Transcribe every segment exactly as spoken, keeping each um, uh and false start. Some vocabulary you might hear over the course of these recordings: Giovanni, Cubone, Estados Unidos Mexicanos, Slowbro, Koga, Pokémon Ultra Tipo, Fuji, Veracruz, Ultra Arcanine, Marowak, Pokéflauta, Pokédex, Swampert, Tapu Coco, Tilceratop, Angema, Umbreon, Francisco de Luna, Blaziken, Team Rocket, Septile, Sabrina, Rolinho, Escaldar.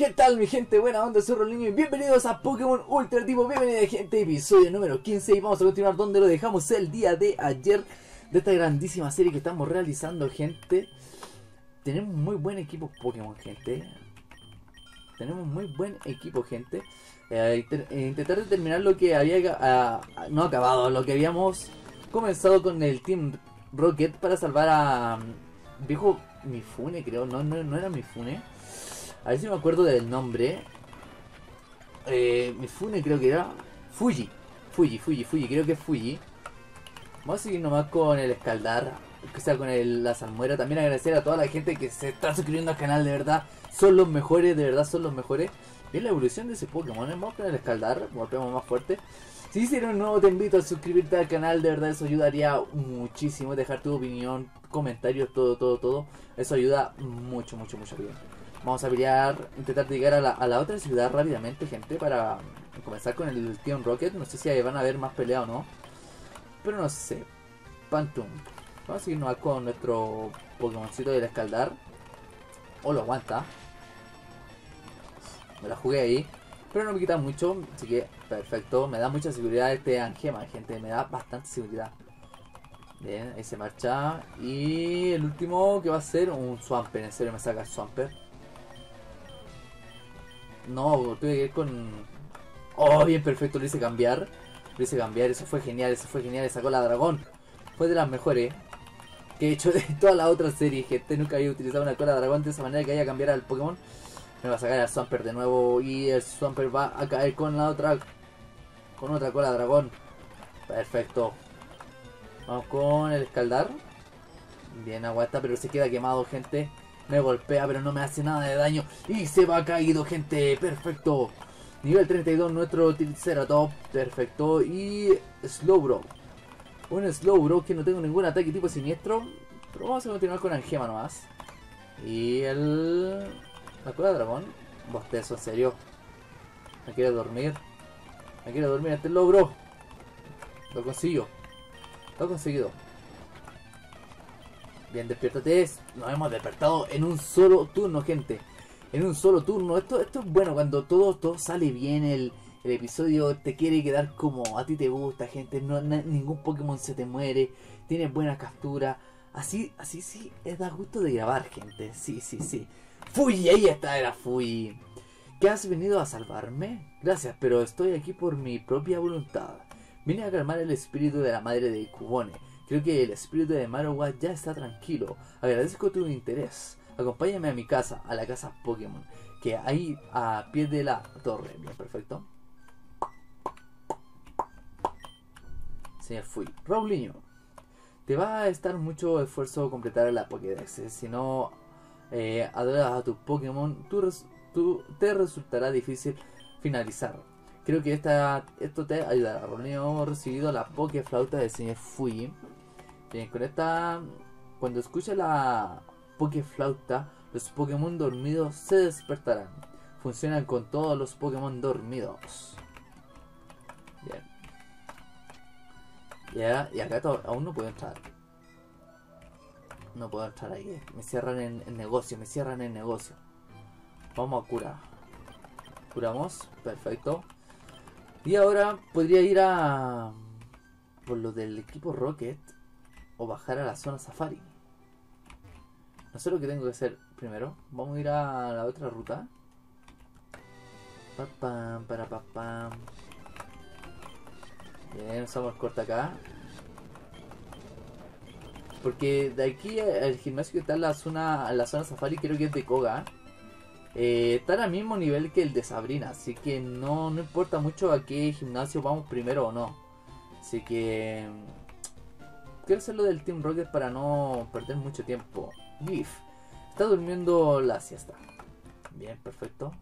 ¿Qué tal mi gente? Buena onda, soy Rolinho y bienvenidos a Pokémon Ultra Tipo. Bienvenida gente, episodio número quince. Y vamos a continuar donde lo dejamos el día de ayer, de esta grandísima serie que estamos realizando, gente. Tenemos muy buen equipo Pokémon, gente. Tenemos muy buen equipo, gente. eh, Intentar determinar lo que había eh, no acabado, lo que habíamos comenzado con el Team Rocket para salvar a um, viejo Mifune, creo. No, no, no era Mifune. A ver si me acuerdo del nombre. Eh, Mifune creo que era. Fuji. Fuji, Fuji, Fuji. Creo que es Fuji. Vamos a seguir nomás con el Escaldar. O sea, con el, la salmuera. También agradecer a toda la gente que se está suscribiendo al canal. De verdad, son los mejores. De verdad, son los mejores. Bien la evolución de ese Pokémon. Vamos con el Escaldar. Golpeamos más fuerte. Si hicieron nuevo, te invito a suscribirte al canal. De verdad, eso ayudaría muchísimo. Dejar tu opinión, comentarios, todo, todo, todo. Eso ayuda mucho, mucho, mucho bien. Vamos a pelear, intentar llegar a la, a la otra ciudad rápidamente, gente, para comenzar con el Team Rocket. No sé si van a haber más pelea o no, pero no sé. Pantum. Vamos a seguirnos con nuestro Pokémoncito del Escaldar. O lo aguanta. Me la jugué ahí, pero no me quita mucho, así que perfecto. Me da mucha seguridad este Angema, gente. Me da bastante seguridad. Bien, ahí se marcha. Y el último que va a ser un Swampert. En serio me saca Swampert. No, tuve que ir con... Oh, bien, perfecto, lo hice cambiar. Lo hice cambiar, eso fue genial, eso fue genial. Sacó la dragón. Fue de las mejores que he hecho de toda la otra serie, gente. Nunca había utilizado una cola de dragón de esa manera, que haya cambiado al Pokémon. Me va a sacar al Swampert de nuevo. Y el Swampert va a caer con la otra... Con otra cola de dragón. Perfecto. Vamos con el Escaldar. Bien, aguanta, pero se queda quemado, gente. Me golpea, pero no me hace nada de daño. Y se va caído, gente. Perfecto. Nivel treinta y dos, nuestro Tilceratop. Perfecto. Y Slowbro. Un Slowbro que no tengo ningún ataque tipo siniestro. Pero vamos a continuar con Angema nomás. Y el... La cola de dragón. Bostezo, en serio. Me quiero dormir. Me quiero dormir este Slowbro. Lo consigo. Lo he conseguido. Bien, despiértate. Nos hemos despertado en un solo turno, gente. En un solo turno. Esto, esto es bueno. Cuando todo, todo sale bien, el, el episodio te quiere quedar como a ti te gusta, gente. No, no, ningún Pokémon se te muere. Tienes buena captura. Así, así sí, es da gusto de grabar, gente. Sí, sí, sí. Fuji, ahí está, era Fuji. ¿Qué has venido a salvarme? Gracias, pero estoy aquí por mi propia voluntad. Vine a calmar el espíritu de la madre de Cubone. Creo que el espíritu de Marowak ya está tranquilo. Agradezco tu interés. Acompáñame a mi casa, a la casa Pokémon, que hay a pie de la torre. Bien, perfecto. Señor Fui. Rolinho, te va a estar mucho esfuerzo completar la Pokédex. Si no eh, adoras a tu Pokémon, tú res tú te resultará difícil finalizarlo. Creo que esta, esto te ayudará. Rolinho, hemos recibido la Pokéflauta del señor Fui. Bien, con esta, cuando escuche la Pokéflauta, los Pokémon dormidos se despertarán. Funcionan con todos los Pokémon dormidos. Bien. Ya, y acá aún no puedo entrar. No puedo entrar ahí. Me cierran en, en negocio, me cierran en negocio. Vamos a curar. Curamos, perfecto. Y ahora podría ir a... por lo del equipo Rocket. O bajar a la zona Safari. No sé lo que tengo que hacer primero. Vamos a ir a la otra ruta. Pa, pam, para, pa, pam. Bien, usamos corta acá. Porque de aquí al gimnasio que está en la zona, la zona Safari, creo que es de Koga. Eh, está al mismo nivel que el de Sabrina. Así que no, no importa mucho a qué gimnasio vamos primero o no. Así que... quiero hacer lo del Team Rocket para no perder mucho tiempo. GIF. Está durmiendo la siesta. Bien, perfecto.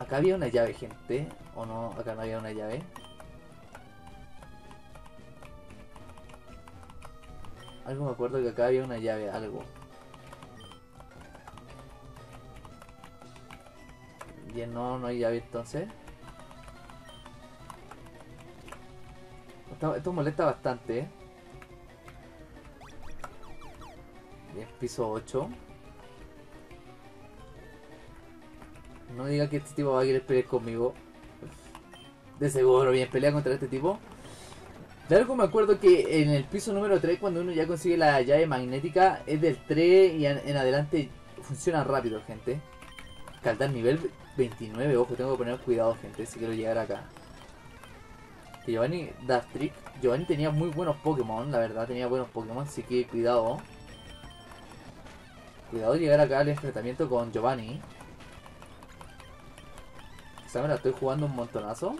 Acá había una llave, gente. O no, acá no había una llave. Algo me acuerdo que acá había una llave, algo. Bien, no, no hay llave entonces. Esto molesta bastante, ¿eh? Bien, piso ocho. No diga que este tipo va a querer pelear conmigo. De seguro, bien, pelea contra este tipo. De algo me acuerdo que en el piso número tres, cuando uno ya consigue la llave magnética, es del tres y en adelante funciona rápido, gente. Escaldar nivel veintinueve, ojo, tengo que poner cuidado, gente, si quiero llegar acá. Que Giovanni Dash Trick. Giovanni tenía muy buenos Pokémon, la verdad, tenía buenos Pokémon, así que cuidado. Cuidado de llegar acá al enfrentamiento con Giovanni. Quizá me la estoy jugando un montonazo.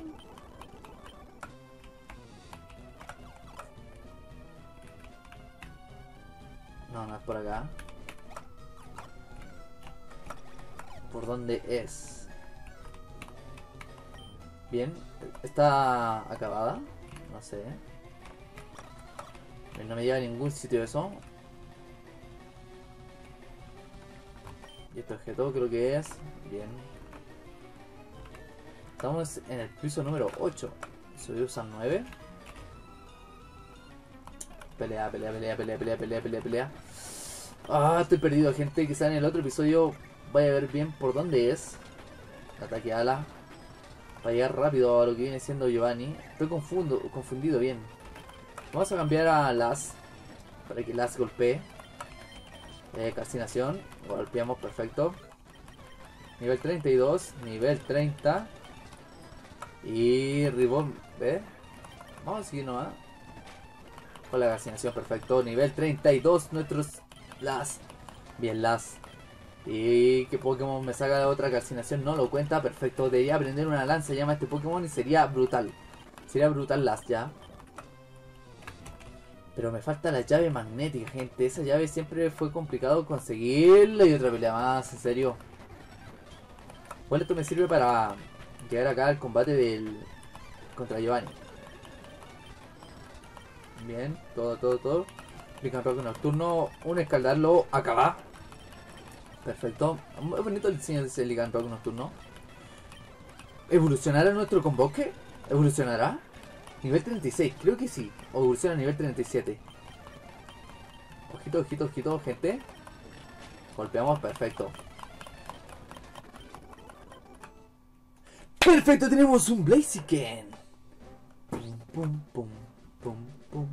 No, no es por acá. ¿Por dónde es? Bien, está acabada. No sé. No me lleva a ningún sitio eso. Y este objeto creo que es... Bien. Estamos en el piso número ocho. Subimos a nueve. Pelea, pelea, pelea, pelea, pelea, pelea, pelea, pelea. Ah, estoy perdido, gente. Quizá en el otro episodio vaya a ver bien por dónde es. Ataque ala. Para llegar rápido a lo que viene siendo Giovanni. Estoy confundo, confundido, bien. Vamos a cambiar a Las. Para que Las golpee. Eh, calcinación, golpeamos, perfecto. Nivel treinta y dos, nivel treinta. Y Ribón, ¿eh? Vamos a seguir nomás. Con la calcinación, perfecto. Nivel treinta y dos, nuestros Las. Bien, Las. Y que Pokémon me saca de otra calcinación, no lo cuenta, perfecto. Debería aprender una lanza, llama a este Pokémon y sería brutal. Sería brutal Las ya. Pero me falta la llave magnética, gente. Esa llave siempre fue complicado conseguirla. Y otra pelea más, en serio. Bueno, esto me sirve para llegar acá al combate del contra Giovanni. Bien, todo, todo, todo. Pick and Rock nocturno. Un escaldarlo acaba. Perfecto. Muy bonito el diseño de ese Pick and Rock nocturno. ¿Evolucionará nuestro convoque? ¿Evolucionará? Nivel treinta y seis, creo que sí. O evoluciona a nivel treinta y siete. Ojito, ojito, ojito, gente. Golpeamos, perfecto. ¡Perfecto! Tenemos un Blaziken. Pum, pum, pum, pum, pum.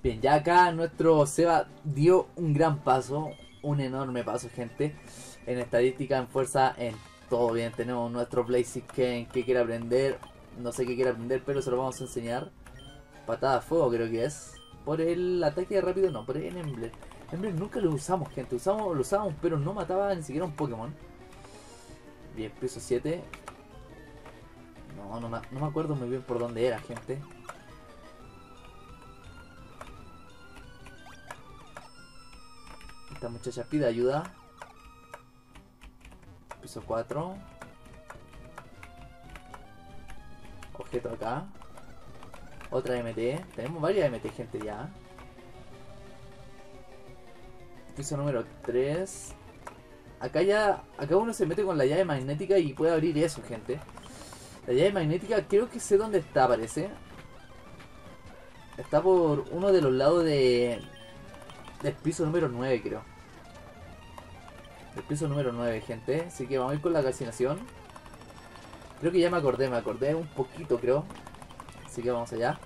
Bien, ya acá nuestro Seba dio un gran paso. Un enorme paso, gente. En estadística, en fuerza, en todo bien. Tenemos nuestro Blaziken que quiere aprender... No sé qué quiere aprender, pero se lo vamos a enseñar. Patada de fuego creo que es. Por el ataque rápido no, por el Emblem. Emblem nunca lo usamos, gente. Usamos, lo usábamos, pero no mataba ni siquiera un Pokémon. Bien, piso siete. No, no me, no me acuerdo muy bien por dónde era, gente. Esta muchacha pide ayuda. Piso cuatro. Objeto acá. Otra M T. Tenemos varias M T, gente, ya. Piso número tres. Acá ya... Acá uno se mete con la llave magnética y puede abrir eso, gente. La llave magnética creo que sé dónde está, parece. Está por uno de los lados de... Del piso número nueve, creo. Del piso número nueve, gente. Así que vamos a ir con la calcinación. Creo que ya me acordé, me acordé un poquito, creo. Así que vamos allá.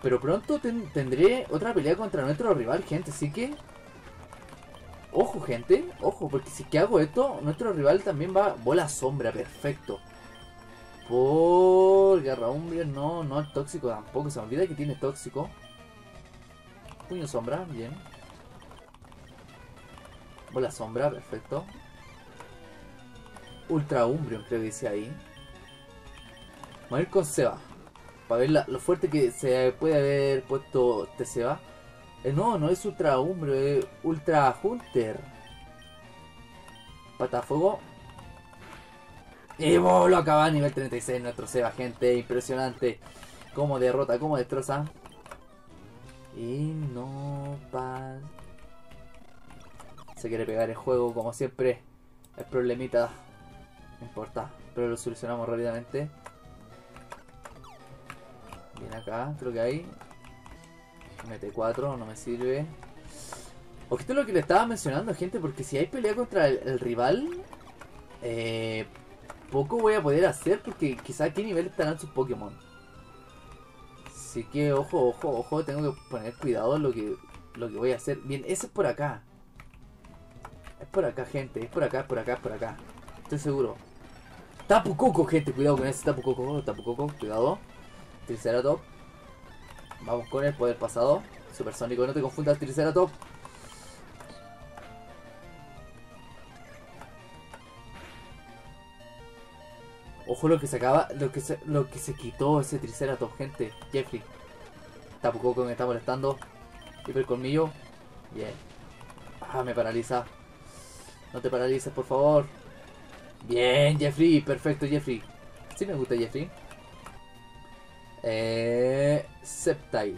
Pero pronto ten tendré otra pelea contra nuestro rival, gente. Así que... Ojo, gente. Ojo, porque si que hago esto, nuestro rival también va... Bola sombra, perfecto. Por... Garra umbria, no, no es tóxico tampoco. Se me olvida que tiene tóxico. Puño sombra, bien. Bola sombra, perfecto. Ultra Umbreon, creo que dice ahí. Vamos a ir con Seba. Para ver la, lo fuerte que se puede haber puesto este Seba. Eh, no, no es Ultra Umbreon, es Ultra Hunter. Pata fuego. Y oh, lo acaba a nivel treinta y seis nuestro Seba, gente. Impresionante. Cómo derrota, cómo destroza. Y no pasa. Se quiere pegar el juego, como siempre. El problemita. No importa, pero lo solucionamos rápidamente. Bien acá, creo que hay M T cuatro, no me sirve. Ojito lo que le estaba mencionando, gente, porque si hay pelea contra el, el rival, eh, tampoco voy a poder hacer porque quizás qué nivel estarán sus Pokémon. Así que ojo, ojo, ojo, tengo que poner cuidado en lo que, lo que voy a hacer. Bien, ese es por acá. Es por acá, gente, es por acá, es por acá, es por acá. Estoy seguro. Tapu Coco, gente, cuidado con ese Tapu Coco, oh, Tapu Coco, cuidado. Tilceratop. Vamos con el poder pasado. Supersónico, no te confundas, Tilceratop. Ojo lo que se acaba, lo que se, lo que se quitó ese Triceratop, gente. Jeffrey. Tapu Coco me está molestando. Hiper colmillo. Bien. Ah, me paraliza. No te paralices, por favor. Bien, Jeffrey. Perfecto, Jeffrey. Sí me gusta, Jeffrey. Eh, Septile.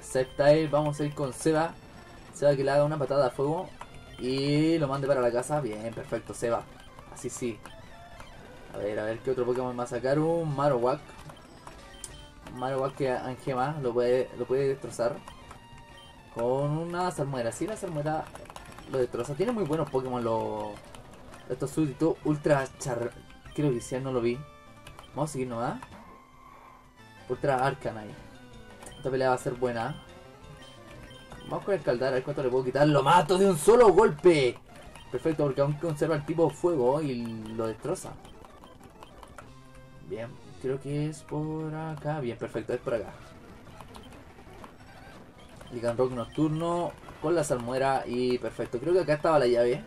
Septile. Vamos a ir con Seba. Seba que le haga una patada a fuego. Y lo mande para la casa. Bien, perfecto, Seba. Así sí. A ver, a ver qué otro Pokémon va a sacar. Un Marowak. Marowak que Angema lo puede, lo puede destrozar. Con una salmuera. Sí, la salmuera lo destroza. Tiene muy buenos Pokémon los... Estos súbditos. Ultra Char... Creo que sí, no lo vi. Vamos a seguir nomás. Ultra Arcanine. Esta pelea va a ser buena. Vamos con Escaldar, a ver cuánto le puedo quitar. ¡Lo mato de un solo golpe! Perfecto, porque aún conserva el tipo fuego y lo destroza. Bien, creo que es por acá. Bien, perfecto, es por acá. Rock nocturno con la salmuera y perfecto. Creo que acá estaba la llave.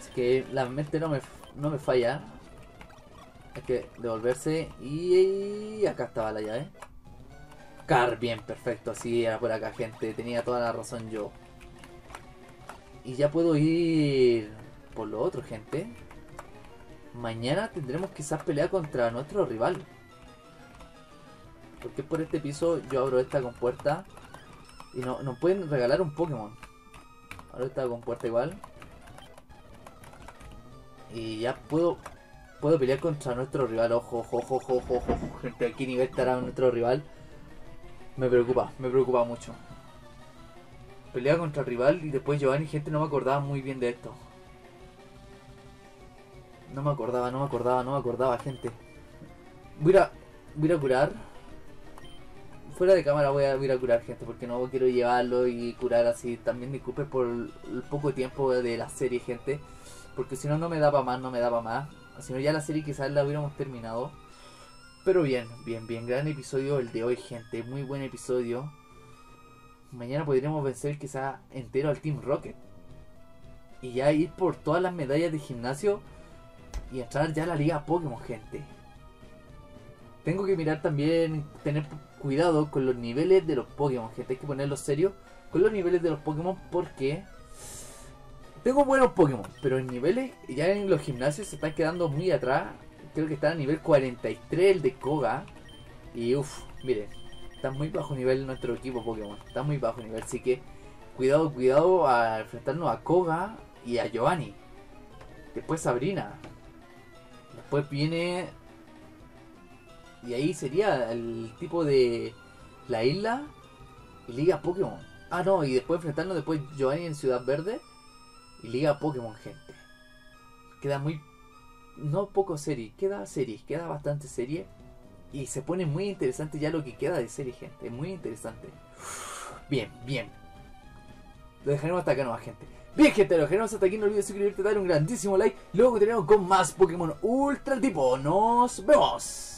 Así que la mente no me, no me falla. Hay que devolverse y acá estaba la llave. Car, bien, perfecto. Así era por acá, gente. Tenía toda la razón yo. Y ya puedo ir por lo otro, gente. Mañana tendremos quizás pelea contra nuestro rival. Porque por este piso yo abro esta compuerta. Y no, nos pueden regalar un Pokémon. Abro esta compuerta igual. Y ya puedo puedo pelear contra nuestro rival. Ojo, ojo, ojo, ojo, ojo, ojo. Gente, ¿a qué nivel estará nuestro rival? Me preocupa, me preocupa mucho. Pelea contra el rival y después Giovanni, gente, no me acordaba muy bien de esto. No me acordaba, no me acordaba, no me acordaba, gente. Voy a, voy a curar. Fuera de cámara voy a, voy a curar, gente, porque no quiero llevarlo y curar así. También disculpen por el poco tiempo de la serie, gente. Porque si no, no me da para más, no me da para más. Si no, ya la serie quizás la hubiéramos terminado. Pero bien, bien, bien. Gran episodio el de hoy, gente. Muy buen episodio. Mañana podremos vencer quizás entero al Team Rocket. Y ya ir por todas las medallas de gimnasio. Y entrar ya a la liga Pokémon, gente. Tengo que mirar también, tener cuidado con los niveles de los Pokémon, gente. Hay que ponerlo serio con los niveles de los Pokémon porque tengo buenos Pokémon, pero en niveles, ya en los gimnasios se están quedando muy atrás. Creo que está a nivel cuarenta y tres el de Koga. Y uff, miren, está muy bajo nivel nuestro equipo Pokémon. Está muy bajo nivel, así que cuidado, cuidado a enfrentarnos a Koga y a Giovanni. Después Sabrina. Después viene... Y ahí sería el tipo de... La isla... Y liga Pokémon. Ah, no, y después enfrentarnos después Giovanni en Ciudad Verde. Y liga Pokémon, gente. Queda muy... No poco serie, queda serie, queda bastante serie. Y se pone muy interesante ya lo que queda de serie, gente. Muy interesante. Bien, bien. Lo dejaremos hasta acá nomás, gente. Bien, gente, los generos hasta aquí, no olvides suscribirte, darle un grandísimo like. Luego continuamos con más Pokémon Ultra Tipo. ¡Nos vemos!